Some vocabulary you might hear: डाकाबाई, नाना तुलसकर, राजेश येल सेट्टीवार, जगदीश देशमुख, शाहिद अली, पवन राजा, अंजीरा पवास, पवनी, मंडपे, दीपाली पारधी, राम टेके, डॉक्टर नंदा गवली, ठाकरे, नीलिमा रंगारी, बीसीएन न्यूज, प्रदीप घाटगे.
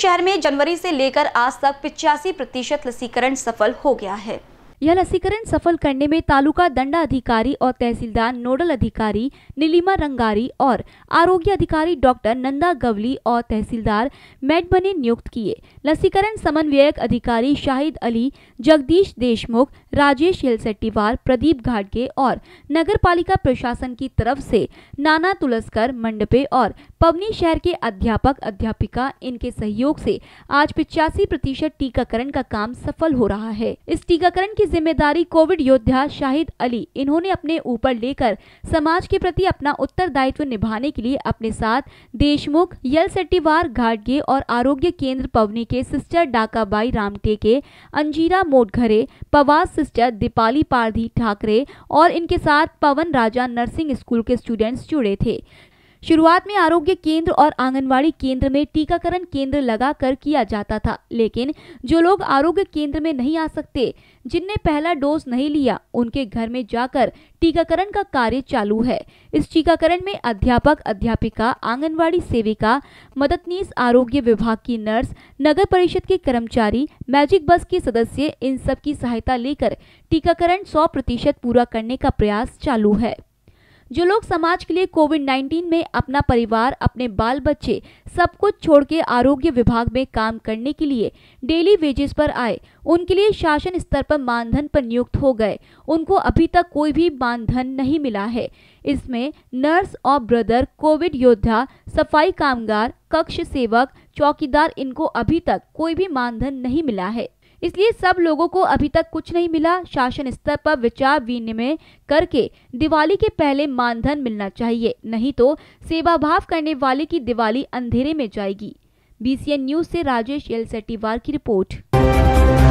शहर में जनवरी से लेकर आज तक 85% लसीकरण सफल हो गया है। यह लसीकरण सफल करने में तालुका दंडा अधिकारी और तहसीलदार नोडल अधिकारी नीलिमा रंगारी और आरोग्य अधिकारी डॉक्टर नंदा गवली और तहसीलदार मंडपे नियुक्त किए। लसीकरण समन्वयक अधिकारी शाहिद अली, जगदीश देशमुख, राजेश येल सेट्टीवार, प्रदीप घाटगे और नगर पालिका प्रशासन की तरफ से नाना तुलसकर, मंडपे और पवनी शहर के अध्यापक अध्यापिका इनके सहयोग से आज 85% टीकाकरण का काम सफल हो रहा है। इस टीकाकरण की जिम्मेदारी कोविड योद्धा शाहिद अली इन्होंने अपने ऊपर लेकर समाज के प्रति अपना उत्तरदायित्व निभाने के लिए अपने साथ देशमुख, येल सेट्टीवार, घाटगे और आरोग्य केंद्र पवनी के सिस्टर डाकाबाई, राम टेके, अंजीरा पवास सिस्टर, दीपाली पारधी, ठाकरे और इनके साथ पवन राजा नर्सिंग स्कूल के स्टूडेंट्स जुड़े थे। शुरुआत में आरोग्य केंद्र और आंगनवाड़ी केंद्र में टीकाकरण केंद्र लगाकर किया जाता था, लेकिन जो लोग आरोग्य केंद्र में नहीं आ सकते, जिनने पहला डोज नहीं लिया, उनके घर में जाकर टीकाकरण का कार्य चालू है। इस टीकाकरण में अध्यापक अध्यापिका, आंगनवाड़ी सेविका, मददनीश आरोग्य विभाग की नर्स, नगर परिषद के कर्मचारी, मैजिक बस के सदस्य, इन सब की सहायता लेकर टीकाकरण 100% पूरा करने का प्रयास चालू है। जो लोग समाज के लिए कोविड-19 में अपना परिवार, अपने बाल बच्चे सब कुछ छोड़ के आरोग्य विभाग में काम करने के लिए डेली वेजेस पर आए, उनके लिए शासन स्तर पर मानधन पर नियुक्त हो गए। उनको अभी तक कोई भी मानधन नहीं मिला है। इसमें नर्स और ब्रदर, कोविड योद्धा, सफाई कामगार, कक्ष सेवक, चौकीदार, इनको अभी तक कोई भी मानधन नहीं मिला है। इसलिए सब लोगों को अभी तक कुछ नहीं मिला। शासन स्तर पर विचार विनिमय करके दिवाली के पहले मानधन मिलना चाहिए, नहीं तो सेवा भाव करने वाले की दिवाली अंधेरे में जाएगी। बीसीएन न्यूज से राजेश येल सेट्टीवार की रिपोर्ट।